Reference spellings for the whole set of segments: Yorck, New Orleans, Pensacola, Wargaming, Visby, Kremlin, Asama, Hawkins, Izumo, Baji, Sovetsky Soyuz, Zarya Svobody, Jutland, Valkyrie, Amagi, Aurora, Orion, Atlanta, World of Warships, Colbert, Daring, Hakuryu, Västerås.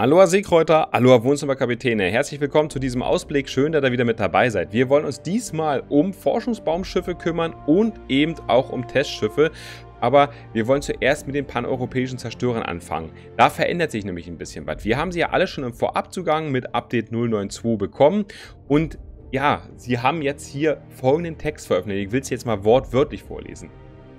Aloha Seekräuter, Aloha Wohnzimmerkapitäne, herzlich willkommen zu diesem Ausblick, schön, dass ihr wieder mit dabei seid. Wir wollen uns diesmal um Forschungsbaumschiffe kümmern und eben auch um Testschiffe, aber wir wollen zuerst mit den paneuropäischen Zerstörern anfangen. Da verändert sich nämlich ein bisschen was. Wir haben sie ja alle schon im Vorabzugang mit Update 092 bekommen und ja, sie haben jetzt hier folgenden Text veröffentlicht, ich will es jetzt mal wortwörtlich vorlesen.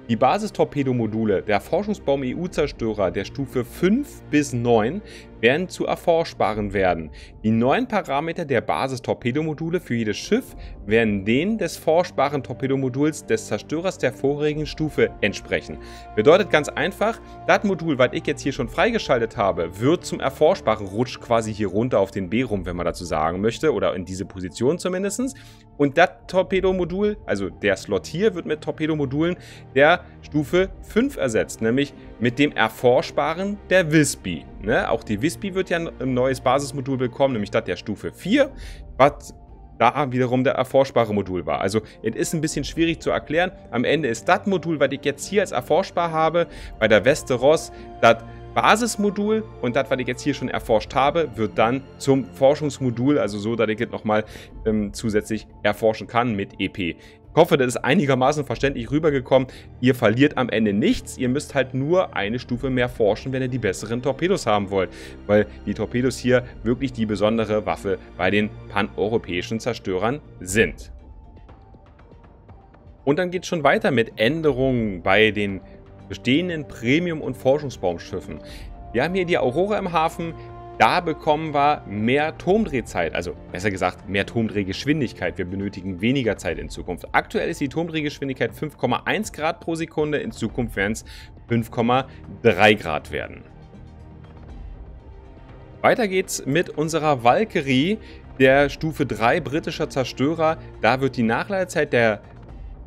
Die Basistorpedomodule der Forschungsbaum EU-Zerstörer der Stufe 5 bis 9 werden zu erforschbaren werden. Die neuen Parameter der Basistorpedomodule für jedes Schiff werden denen des forschbaren Torpedomoduls des Zerstörers der vorherigen Stufe entsprechen. Bedeutet ganz einfach, das Modul, was ich jetzt hier schon freigeschaltet habe, wird zum erforschbaren, rutscht quasi hier runter auf den B rum, wenn man dazu sagen möchte, oder in diese Position zumindest. Und das Torpedomodul, also der Slot hier, wird mit Torpedomodulen der Stufe 5 ersetzt, nämlich mit dem erforschbaren der Visby. Ne? Auch die Visby wird ja ein neues Basismodul bekommen, nämlich das der Stufe 4, was da wiederum der erforschbare Modul war. Also es ist ein bisschen schwierig zu erklären. Am Ende ist das Modul, was ich jetzt hier als erforschbar habe, bei der Västerås, das Basismodul, und das, was ich jetzt hier schon erforscht habe, wird dann zum Forschungsmodul, also so, dass ich das nochmal zusätzlich erforschen kann mit EP. Ich hoffe, das ist einigermaßen verständlich rübergekommen. Ihr verliert am Ende nichts. Ihr müsst halt nur eine Stufe mehr forschen, wenn ihr die besseren Torpedos haben wollt. Weil die Torpedos hier wirklich die besondere Waffe bei den paneuropäischen Zerstörern sind. Und dann geht es schon weiter mit Änderungen bei den bestehenden Premium- und Forschungsbaumschiffen. Wir haben hier die Aurora im Hafen. Da bekommen wir mehr Turmdrehzeit, also besser gesagt mehr Turmdrehgeschwindigkeit. Wir benötigen weniger Zeit in Zukunft. Aktuell ist die Turmdrehgeschwindigkeit 5,1 Grad pro Sekunde, in Zukunft werden es 5,3 Grad werden. Weiter geht's mit unserer Valkyrie, der Stufe 3 britischer Zerstörer. Da wird die Nachladezeit der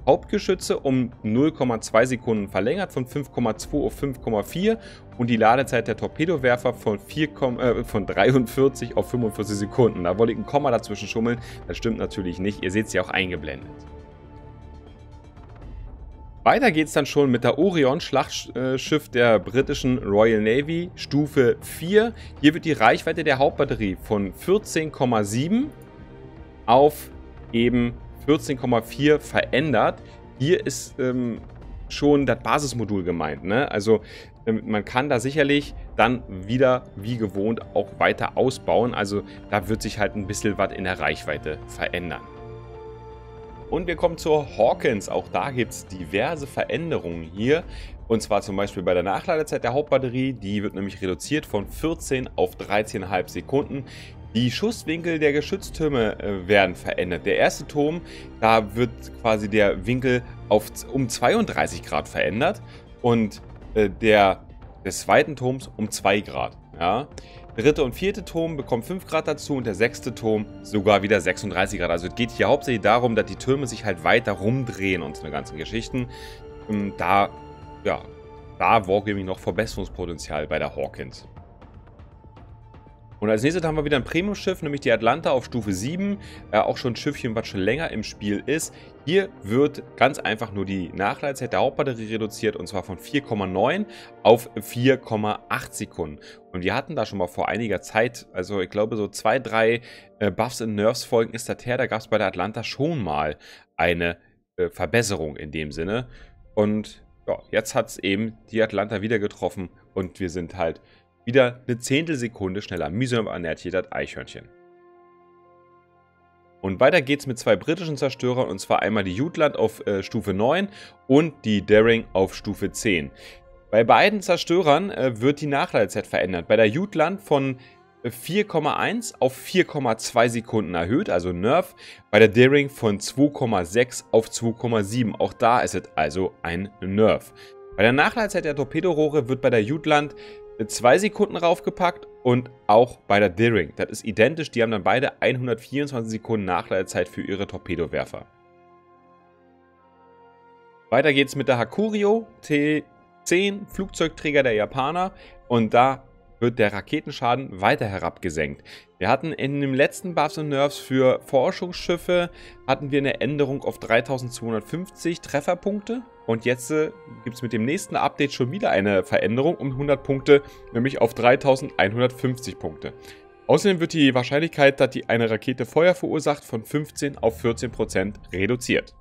Hauptgeschütze um 0,2 Sekunden verlängert, von 5,2 auf 5,4, und die Ladezeit der Torpedowerfer von 43 auf 45 Sekunden. Da wollte ich ein Komma dazwischen schummeln, das stimmt natürlich nicht, ihr seht es ja auch eingeblendet. Weiter geht es dann schon mit der Orion, Schlachtschiff der britischen Royal Navy, Stufe 4. Hier wird die Reichweite der Hauptbatterie von 14,7 auf eben 14,4 verändert. Hier ist schon das Basismodul gemeint, ne? Also man kann da sicherlich dann wieder wie gewohnt auch weiter ausbauen. Also da wird sich halt ein bisschen was in der Reichweite verändern. Und wir kommen zur Hawkins. Auch da gibt es diverse Veränderungen hier. Und zwar zum Beispiel bei der Nachladezeit der Hauptbatterie. Die wird nämlich reduziert von 14 auf 13,5 Sekunden. Die Schusswinkel der Geschütztürme werden verändert. Der erste Turm, da wird quasi der Winkel auf um 32 Grad verändert und der des zweiten Turms um 2 Grad. Ja. Dritte und vierte Turm bekommen 5 Grad dazu und der sechste Turm sogar wieder 36 Grad. Also es geht hier hauptsächlich darum, dass die Türme sich halt weiter rumdrehen und so eine ganzen Geschichten. Da war nämlich noch Verbesserungspotenzial bei der Hawkins. Und als nächstes haben wir wieder ein Premium-Schiff, nämlich die Atlanta auf Stufe 7. Auch schon ein Schiffchen, was schon länger im Spiel ist. Hier wird ganz einfach nur die Nachladezeit der Hauptbatterie reduziert, und zwar von 4,9 auf 4,8 Sekunden. Und wir hatten da schon mal vor einiger Zeit, also ich glaube so 2, 3 Buffs und Nerfs Folgen ist das her, da gab es bei der Atlanta schon mal eine Verbesserung in dem Sinne. Und ja, jetzt hat es eben die Atlanta wieder getroffen und wir sind halt wieder eine Zehntelsekunde schneller. Mühsam ernährt hier das Eichhörnchen. Und weiter geht's mit zwei britischen Zerstörern, und zwar einmal die Jutland auf Stufe 9 und die Daring auf Stufe 10. Bei beiden Zerstörern wird die Nachladezeit verändert. Bei der Jutland von 4,1 auf 4,2 Sekunden erhöht, also Nerf. Bei der Daring von 2,6 auf 2,7. Auch da ist es also ein Nerf. Bei der Nachladezeit der Torpedorohre wird bei der Jutland 2 Sekunden raufgepackt und auch bei der Daring. Das ist identisch, die haben dann beide 124 Sekunden Nachladezeit für ihre Torpedowerfer. Weiter geht's mit der Hakuryu, T10, Flugzeugträger der Japaner, und da wird der Raketenschaden weiter herabgesenkt. Wir hatten in dem letzten Buffs und Nerfs für Forschungsschiffe hatten wir eine Änderung auf 3250 Trefferpunkte. Und jetzt gibt es mit dem nächsten Update schon wieder eine Veränderung um 100 Punkte, nämlich auf 3150 Punkte. Außerdem wird die Wahrscheinlichkeit, dass die eine Rakete Feuer verursacht, von 15 auf 14% reduziert.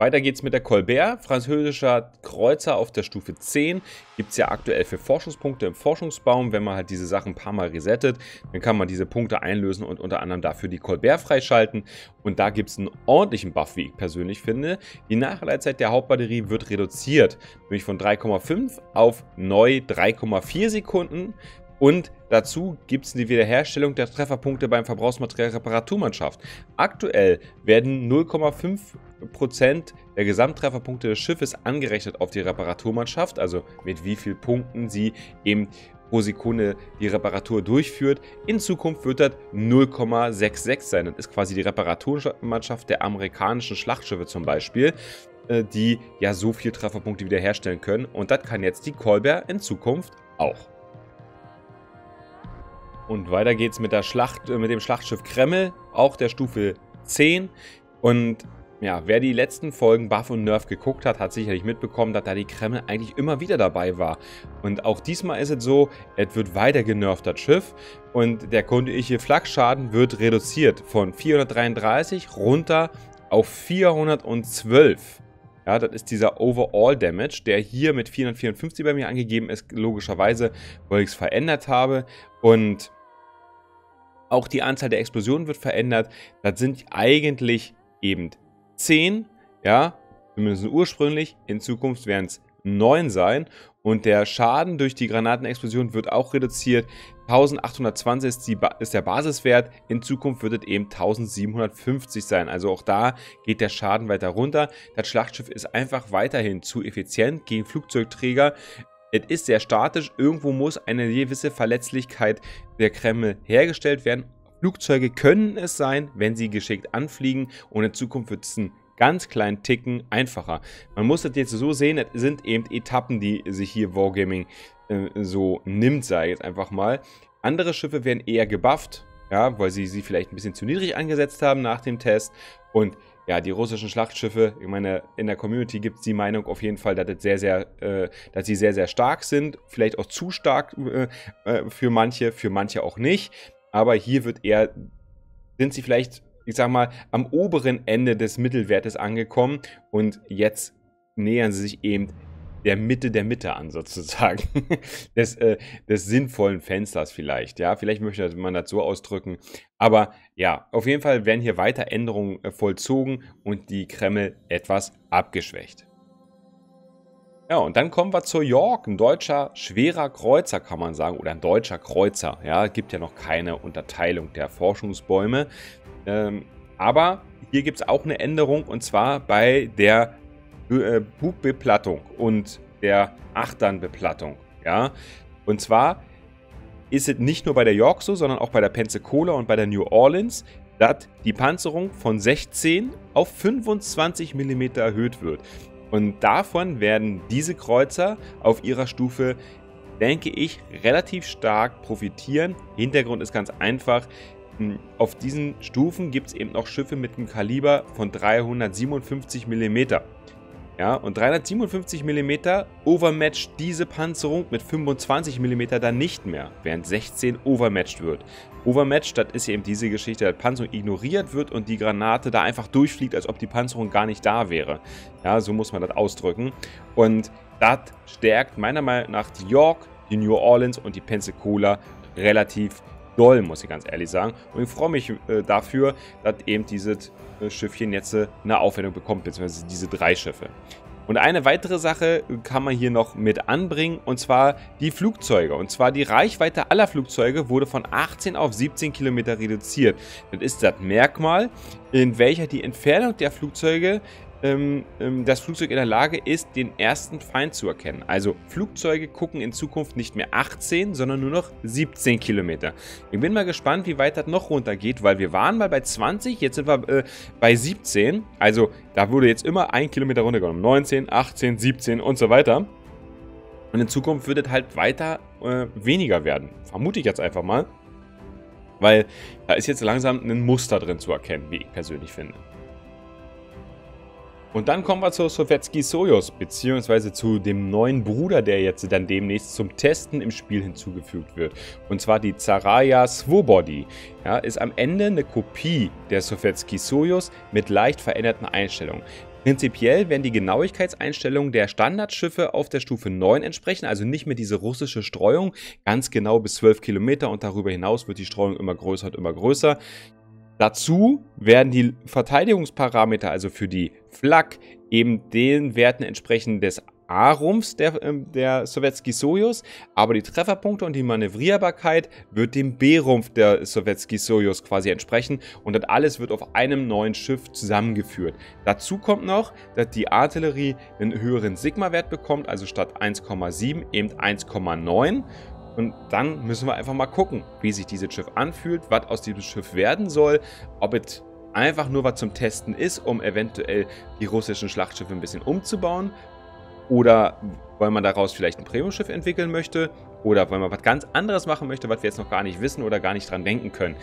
Weiter geht's mit der Colbert, französischer Kreuzer auf der Stufe 10. Gibt es ja aktuell für Forschungspunkte im Forschungsbaum. Wenn man halt diese Sachen ein paar Mal resettet, dann kann man diese Punkte einlösen und unter anderem dafür die Colbert freischalten. Und da gibt es einen ordentlichen Buff, wie ich persönlich finde. Die Nachladezeit der Hauptbatterie wird reduziert, nämlich von 3,5 auf neu 3,4 Sekunden. Und dazu gibt es die Wiederherstellung der Trefferpunkte beim Verbrauchsmaterial Reparaturmannschaft. Aktuell werden 0,5% der Gesamttrefferpunkte des Schiffes angerechnet auf die Reparaturmannschaft, also mit wie vielen Punkten sie eben pro Sekunde die Reparatur durchführt. In Zukunft wird das 0,66 sein. Das ist quasi die Reparaturmannschaft der amerikanischen Schlachtschiffe zum Beispiel, die ja so viele Trefferpunkte wiederherstellen können. Und das kann jetzt die Colbert in Zukunft auch. Und weiter geht's mit der Schlacht, mit dem Schlachtschiff Kremlin, auch der Stufe 10. Und ja, wer die letzten Folgen Buff und Nerf geguckt hat, hat sicherlich mitbekommen, dass da die Kremlin eigentlich immer wieder dabei war. Und auch diesmal ist es so, es wird weiter genervt, das Schiff. Und der kontinuierliche Flakschaden wird reduziert von 433 runter auf 412. Ja, das ist dieser Overall Damage, der hier mit 454 bei mir angegeben ist, logischerweise, weil ich es verändert habe. Und auch die Anzahl der Explosionen wird verändert. Das sind eigentlich eben 10, ja, zumindest ursprünglich. In Zukunft werden es 9 sein. Und der Schaden durch die Granatenexplosion wird auch reduziert. 1820 ist der Basiswert. In Zukunft wird es eben 1750 sein. Also auch da geht der Schaden weiter runter. Das Schlachtschiff ist einfach weiterhin zu effizient gegen Flugzeugträger. Es ist sehr statisch, irgendwo muss eine gewisse Verletzlichkeit der Kremlin hergestellt werden. Flugzeuge können es sein, wenn sie geschickt anfliegen, und in Zukunft wird es ein ganz kleinen Ticken einfacher. Man muss das jetzt so sehen, das sind eben Etappen, die sich hier Wargaming so nimmt, sage ich jetzt einfach mal. Andere Schiffe werden eher gebufft, ja, weil sie vielleicht ein bisschen zu niedrig angesetzt haben nach dem Test. Und ja, die russischen Schlachtschiffe, ich meine, in der Community gibt es die Meinung auf jeden Fall, dass das dass sie sehr, sehr stark sind. Vielleicht auch zu stark für manche auch nicht. Aber hier wird eher, sind sie vielleicht, ich sag mal, am oberen Ende des Mittelwertes angekommen. Und jetzt nähern sie sich eben der Mitte an, sozusagen. Des sinnvollen Fensters vielleicht, ja. Vielleicht möchte man das so ausdrücken. Aber ja, auf jeden Fall werden hier weiter Änderungen vollzogen und die Kremlin etwas abgeschwächt. Ja, und dann kommen wir zur Yorck, ein deutscher schwerer Kreuzer, kann man sagen, oder ein deutscher Kreuzer. Ja, es gibt ja noch keine Unterteilung der Forschungsbäume. Aber hier gibt es auch eine Änderung, und zwar bei der Bugbepplattung und der Achternbeplattung. Ja? Und zwar ist es nicht nur bei der York so, sondern auch bei der Pensacola und bei der New Orleans, dass die Panzerung von 16 auf 25 mm erhöht wird. Und davon werden diese Kreuzer auf ihrer Stufe, denke ich, relativ stark profitieren. Hintergrund ist ganz einfach. Auf diesen Stufen gibt es eben noch Schiffe mit einem Kaliber von 357 mm. Ja, und 357 mm overmatcht diese Panzerung mit 25 mm dann nicht mehr, während 16 overmatcht wird. Overmatched, das ist eben diese Geschichte, dass Panzerung ignoriert wird und die Granate da einfach durchfliegt, als ob die Panzerung gar nicht da wäre. Ja, so muss man das ausdrücken. Und das stärkt meiner Meinung nach die York, die New Orleans und die Pensacola relativ doll, muss ich ganz ehrlich sagen. Und ich freue mich dafür, dass eben dieses Schiffchen jetzt eine Aufwertung bekommt, beziehungsweise diese 3 Schiffe. Und eine weitere Sache kann man hier noch mit anbringen, und zwar die Flugzeuge. Und zwar die Reichweite aller Flugzeuge wurde von 18 auf 17 Kilometer reduziert. Das ist das Merkmal, in welcher die Entfernung der Flugzeuge, das Flugzeug in der Lage ist, den ersten Feind zu erkennen. Also Flugzeuge gucken in Zukunft nicht mehr 18, sondern nur noch 17 Kilometer. Ich bin mal gespannt, wie weit das noch runtergeht, weil wir waren mal bei 20, jetzt sind wir bei 17. Also da wurde jetzt immer 1 Kilometer runtergenommen. 19, 18, 17 und so weiter. Und in Zukunft wird es halt weiter weniger werden. Vermute ich jetzt einfach mal. Weil da ist jetzt langsam ein Muster drin zu erkennen, wie ich persönlich finde. Und dann kommen wir zur Sovetsky Soyuz, beziehungsweise zu dem neuen Bruder, der jetzt dann demnächst zum Testen im Spiel hinzugefügt wird. Und zwar die Zarya Svobody. Ja, ist am Ende eine Kopie der Sovetsky Soyuz mit leicht veränderten Einstellungen. Prinzipiell werden die Genauigkeitseinstellungen der Standardschiffe auf der Stufe 9 entsprechen, also nicht mehr diese russische Streuung, ganz genau bis 12 Kilometer und darüber hinaus wird die Streuung immer größer und immer größer. Dazu werden die Verteidigungsparameter, also für die Flak, eben den Werten entsprechend des A-Rumpfs der Sowetsky Soyuz, aber die Trefferpunkte und die Manövrierbarkeit wird dem B-Rumpf der Sowetsky Soyuz quasi entsprechen und das alles wird auf einem neuen Schiff zusammengeführt. Dazu kommt noch, dass die Artillerie einen höheren Sigma-Wert bekommt, also statt 1,7 eben 1,9. Und dann müssen wir einfach mal gucken, wie sich dieses Schiff anfühlt, was aus diesem Schiff werden soll, ob es einfach nur was zum Testen ist, um eventuell die russischen Schlachtschiffe ein bisschen umzubauen, oder weil man daraus vielleicht ein Premium-Schiff entwickeln möchte, oder weil man was ganz anderes machen möchte, was wir jetzt noch gar nicht wissen oder gar nicht dran denken können.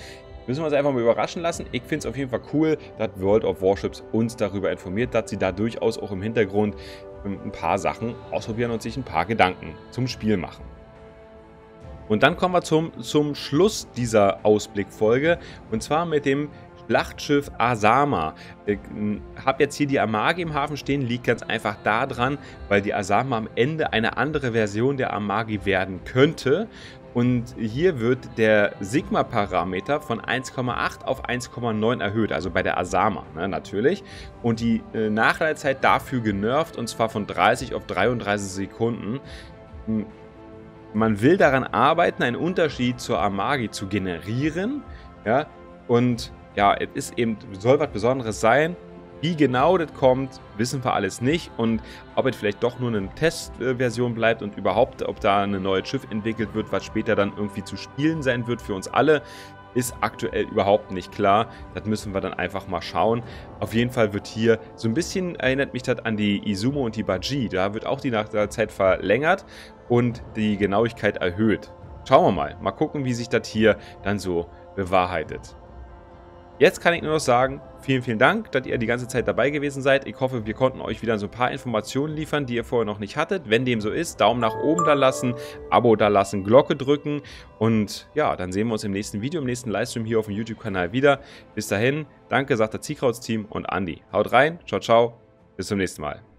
Müssen wir uns einfach mal überraschen lassen. Ich finde es auf jeden Fall cool, dass World of Warships uns darüber informiert, dass sie da durchaus auch im Hintergrund ein paar Sachen ausprobieren und sich ein paar Gedanken zum Spiel machen. Und dann kommen wir zum Schluss dieser Ausblickfolge und zwar mit dem Schlachtschiff Asama. Ich habe jetzt hier die Amagi im Hafen stehen, liegt ganz einfach daran, weil die Asama am Ende eine andere Version der Amagi werden könnte. Und hier wird der Sigma-Parameter von 1,8 auf 1,9 erhöht, also bei der Asama, ne, natürlich. Und die Nachladezeit dafür genervt und zwar von 30 auf 33 Sekunden. Man will daran arbeiten, einen Unterschied zur Amagi zu generieren. Ja? Und ja, es ist eben, soll was Besonderes sein. Wie genau das kommt, wissen wir alles nicht. Und ob es vielleicht doch nur eine Testversion bleibt und überhaupt, ob da ein neues Schiff entwickelt wird, was später dann irgendwie zu spielen sein wird für uns alle, ist aktuell überhaupt nicht klar. Das müssen wir dann einfach mal schauen. Auf jeden Fall wird hier so ein bisschen, erinnert mich das an die Izumo und die Baji. Da wird auch die Nachladezeit verlängert und die Genauigkeit erhöht. Schauen wir mal. Mal gucken, wie sich das hier dann so bewahrheitet. Jetzt kann ich nur noch sagen, vielen, vielen Dank, dass ihr die ganze Zeit dabei gewesen seid. Ich hoffe, wir konnten euch wieder so ein paar Informationen liefern, die ihr vorher noch nicht hattet. Wenn dem so ist, Daumen nach oben da lassen, Abo da lassen, Glocke drücken. Und ja, dann sehen wir uns im nächsten Video, im nächsten Livestream hier auf dem YouTube-Kanal wieder. Bis dahin, danke, sagt das Ziekrauts-Team und Andi. Haut rein, ciao, ciao, bis zum nächsten Mal.